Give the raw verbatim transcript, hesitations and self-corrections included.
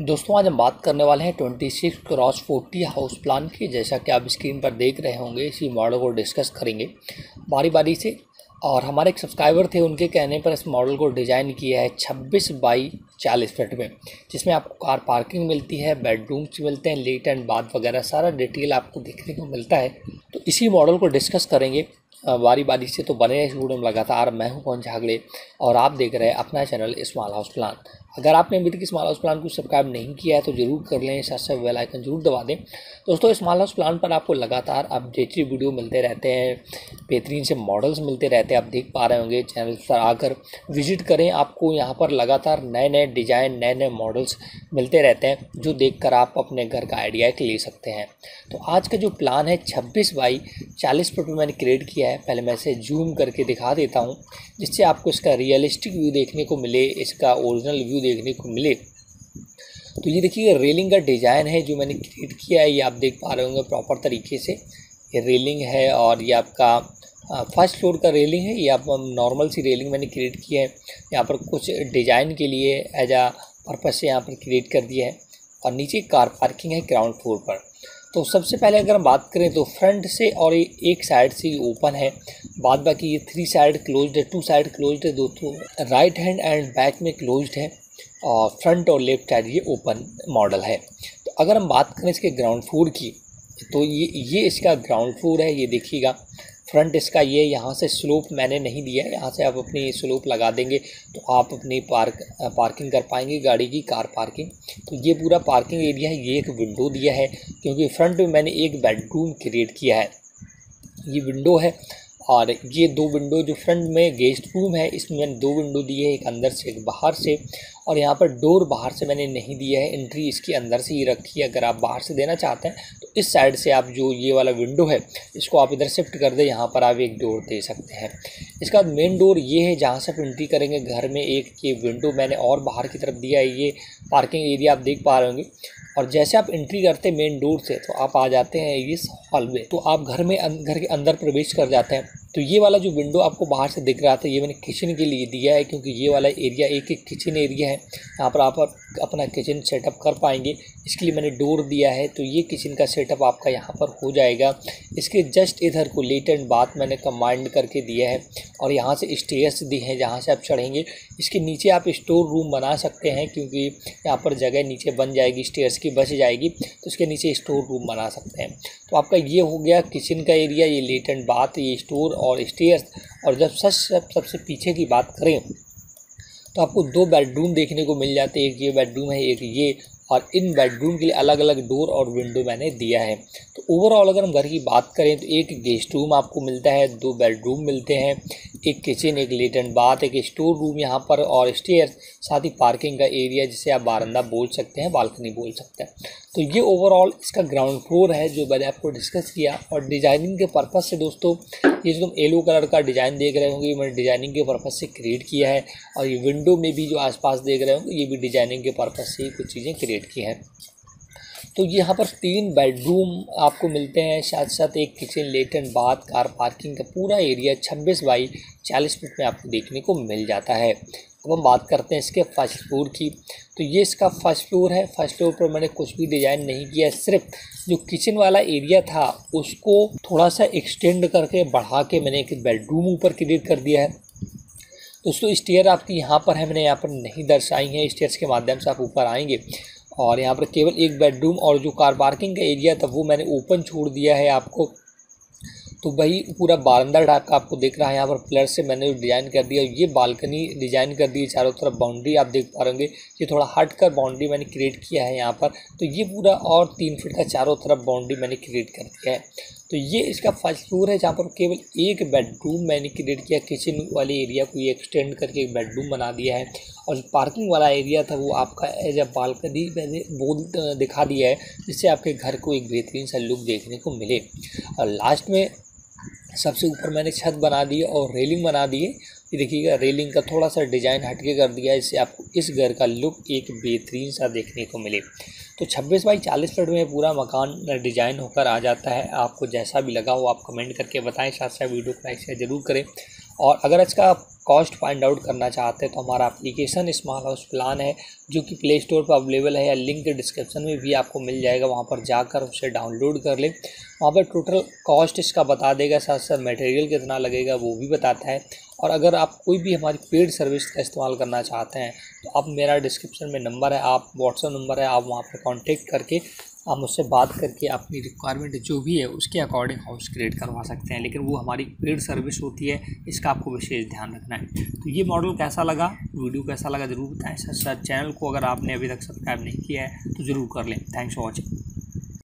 दोस्तों आज हम बात करने वाले हैं छब्बीस क्रॉस चालीस हाउस प्लान की। जैसा कि आप स्क्रीन पर देख रहे होंगे इसी मॉडल को डिस्कस करेंगे बारी बारी से। और हमारे एक सब्सक्राइबर थे, उनके कहने पर इस मॉडल को डिज़ाइन किया है छब्बीस बाई चालीस फीट में, जिसमें आपको कार पार्किंग मिलती है, बेडरूम्स मिलते हैं, लेट एंड बाथ वगैरह सारा डिटेल आपको देखने को मिलता है। तो इसी मॉडल को डिस्कस करेंगे बारी बारी से, तो बने इस वीडियो में लगातार। मैं हूं पवन झागड़े और आप देख रहे हैं अपना चैनल स्मॉल हाउस प्लान। अगर आपने अभी तक स्मॉल हाउस प्लान को सब्सक्राइब नहीं किया है तो जरूर कर लें, साथ साथ बेल आइकन जरूर दबा दें। दोस्तों स्मॉल हाउस प्लान पर आपको लगातार अपडेटेड वीडियो मिलते रहते हैं, बेहतरीन से मॉडल्स मिलते रहते हैं। आप देख पा रहे होंगे, चैनल पर आकर विजिट करें, आपको यहाँ पर लगातार नए नए डिज़ाइन नए नए मॉडल्स मिलते रहते हैं, जो देख कर आप अपने घर का आइडिया ले सकते हैं। तो आज का जो प्लान है छब्बीस बाई चालीस फीट मैंने क्रिएट किया है। पहले मैं इसे जूम करके दिखा देता हूं, जिससे आपको इसका रियलिस्टिक व्यू देखने को मिले, इसका ओरिजिनल व्यू देखने को मिले। तो ये देखिए रेलिंग का डिज़ाइन है जो मैंने क्रिएट किया है, ये आप देख पा रहे होंगे प्रॉपर तरीके से। ये रेलिंग है और ये आपका फर्स्ट फ्लोर का रेलिंग है। ये आप नॉर्मल सी रेलिंग मैंने क्रिएट की है, यहाँ पर कुछ डिज़ाइन के लिए एज आ पर्पज़ से यहाँ पर क्रिएट कर दिया है। और नीचे कार पार्किंग है ग्राउंड फ्लोर पर। तो सबसे पहले अगर हम बात करें तो फ्रंट से और ये एक साइड से ये ओपन है, बाद बाकी ये थ्री साइड क्लोज्ड है, टू साइड क्लोज्ड है दोस्तों, राइट हैंड एंड बैक में क्लोज्ड है, और फ्रंट और लेफ्ट साइड ये ओपन मॉडल है। तो अगर हम बात करें इसके ग्राउंड फ्लोर की, तो ये ये इसका ग्राउंड फ्लोर है। ये देखिएगा फ्रंट इसका ये, यहाँ से स्लोप मैंने नहीं दिया है, यहाँ से आप अपनी स्लोप लगा देंगे तो आप अपनी पार्क पार्किंग कर पाएंगे गाड़ी की, कार पार्किंग। तो ये पूरा पार्किंग एरिया है। ये एक विंडो दिया है क्योंकि फ्रंट में मैंने एक बेडरूम क्रिएट किया है, ये विंडो है। और ये दो विंडो जो फ्रंट में गेस्ट रूम है, इसमें मैंने दो विंडो दी है, एक अंदर से एक बाहर से। और यहाँ पर डोर बाहर से मैंने नहीं दिया है, एंट्री इसकी अंदर से ही रखी है। अगर आप बाहर से देना चाहते हैं तो इस साइड से आप जो ये वाला विंडो है इसको आप इधर शिफ्ट कर दें, यहाँ पर आप एक डोर दे सकते हैं। इसका मेन डोर ये है जहाँ से आप एंट्री करेंगे घर में। एक ये विंडो मैंने और बाहर की तरफ दिया है, ये पार्किंग एरिया आप देख पा रहे होंगे। और जैसे आप एंट्री करते हैं मेन डोर से तो आप आ जाते हैं इस हॉल में, तो आप घर में घर के अंदर प्रवेश कर जाते हैं। तो ये वाला जो विंडो आपको बाहर से दिख रहा था, ये मैंने किचन के लिए दिया है क्योंकि ये वाला एरिया एक एक किचन एरिया है, यहाँ पर आप अपना किचन सेटअप कर पाएंगे, इसके लिए मैंने डोर दिया है। तो ये किचन का सेटअप आपका यहाँ पर हो जाएगा। इसके जस्ट इधर को लेट एंड बाथ मैंने कमांड करके दिया है, और यहाँ से स्टेयर्स दी हैं जहाँ से आप चढ़ेंगे। इसके नीचे आप स्टोर रूम बना सकते हैं क्योंकि यहाँ पर जगह नीचे बन जाएगी, स्टेयर्स की बच जाएगी, तो इसके नीचे स्टोर रूम बना सकते हैं। तो आपका ये हो गया किचन का एरिया, ये लेट एंड बाथ, ये स्टोर और स्टेयर्स। और जब सच सब सबसे पीछे की बात करें तो आपको दो बेडरूम देखने को मिल जाते हैं, एक ये बेडरूम है एक ये, और इन बेडरूम के लिए अलग अलग डोर और विंडो मैंने दिया है। तो ओवरऑल अगर हम घर की बात करें तो एक गेस्ट रूम आपको मिलता है, दो बेडरूम मिलते हैं, एक किचन, एक लेटरिन बाथ, एक स्टोर रूम यहाँ पर, और स्टेयर्स, साथ ही पार्किंग का एरिया जिसे आप बारंदा बोल सकते हैं, बालकनी बोल सकते हैं। तो ये ओवरऑल इसका ग्राउंड फ्लोर है जो मैंने आपको डिस्कस किया। और डिज़ाइनिंग के पर्पज़ से दोस्तों ये जो तुम येलो कलर का डिज़ाइन देख रहे होंगे, मैंने डिज़ाइनिंग के पर्पज़ से क्रिएट किया है। और ये विंडो में भी जो आसपास देख रहे होंगे, ये भी डिज़ाइनिंग के पर्पज़ से कुछ चीज़ें क्रिएट की हैं। तो यहाँ पर तीन बेडरूम आपको मिलते हैं, साथ साथ एक kitchen, latrine bath, car parking का पूरा एरिया छब्बीस बाई चालीस फीट में आपको देखने को मिल जाता है। अब हम बात करते हैं इसके फर्स्ट फ्लोर की। तो ये इसका फर्स्ट फ्लोर है। फर्स्ट फ्लोर पर मैंने कुछ भी डिज़ाइन नहीं किया, सिर्फ जो किचन वाला एरिया था उसको थोड़ा सा एक्सटेंड करके बढ़ा के मैंने एक बेडरूम ऊपर क्रिएट कर दिया है। दोस्तों स्टेयर आपकी यहाँ पर है, मैंने यहाँ पर नहीं दर्शाई है, स्टेयर्स के माध्यम से आप ऊपर आएंगे। और यहाँ पर केवल एक बेडरूम और जो कार पार्किंग का एरिया था वो मैंने ओपन छोड़ दिया है आपको। तो वही पूरा बारंदा ढाका आपको दिख रहा है, यहाँ पर पिलर से मैंने डिज़ाइन कर दिया। ये बालकनी डिज़ाइन कर दी है, चारों तरफ बाउंड्री आप देख पा रहे होंगे, ये थोड़ा हट कर बाउंड्री मैंने क्रिएट किया है यहाँ पर। तो ये पूरा और तीन फीट का चारों तरफ बाउंड्री मैंने क्रिएट कर दिया है। तो ये इसका फर्स्ट फ्लोर है, जहाँ पर केवल एक बेडरूम मैंने क्रिएट किया, किचन वाले एरिया को ये एक्सटेंड करके एक बेडरूम बना दिया है। और पार्किंग वाला एरिया था वो आपका एज अ बालकनी मैंने बोल दिखा दिया है, जिससे आपके घर को एक बेहतरीन सा लुक देखने को मिले। और लास्ट में सबसे ऊपर मैंने छत बना दी और रेलिंग बना दी है। ये देखिएगा रेलिंग का थोड़ा सा डिज़ाइन हटके कर दिया है, इससे आपको इस घर का लुक एक बेहतरीन सा देखने को मिले। तो छब्बीस बाई चालीस फीट में पूरा मकान डिज़ाइन होकर आ जाता है। आपको जैसा भी लगा हो आप कमेंट करके बताएं, साथ साथ वीडियो को लाइक शेयर जरूर करें। और अगर इसका कॉस्ट फाइंड आउट करना चाहते हैं तो हमारा एप्लीकेशन स्मॉल हाउस प्लान है जो कि प्ले स्टोर पर अवेलेबल है या लिंक डिस्क्रिप्शन में भी आपको मिल जाएगा। वहां पर जाकर उसे डाउनलोड कर लें। वहां पर टोटल कॉस्ट इसका बता देगा, साथ साथ मटेरियल कितना लगेगा वो भी बताता है। और अगर आप कोई भी हमारी पेड सर्विस का इस्तेमाल करना चाहते हैं तो आप मेरा डिस्क्रिप्शन में नंबर है, आप व्हाट्सअप नंबर है, आप वहाँ पर कॉन्टेक्ट करके आप मुझसे बात करके अपनी रिक्वायरमेंट जो भी है उसके अकॉर्डिंग हाउस क्रिएट करवा सकते हैं, लेकिन वो हमारी पेड सर्विस होती है, इसका आपको विशेष ध्यान रखना है। तो ये मॉडल कैसा लगा, वीडियो कैसा लगा ज़रूर बताएं। साथ साथ चैनल को अगर आपने अभी तक सब्सक्राइब नहीं किया है तो ज़रूर कर लें। Thanks for watching.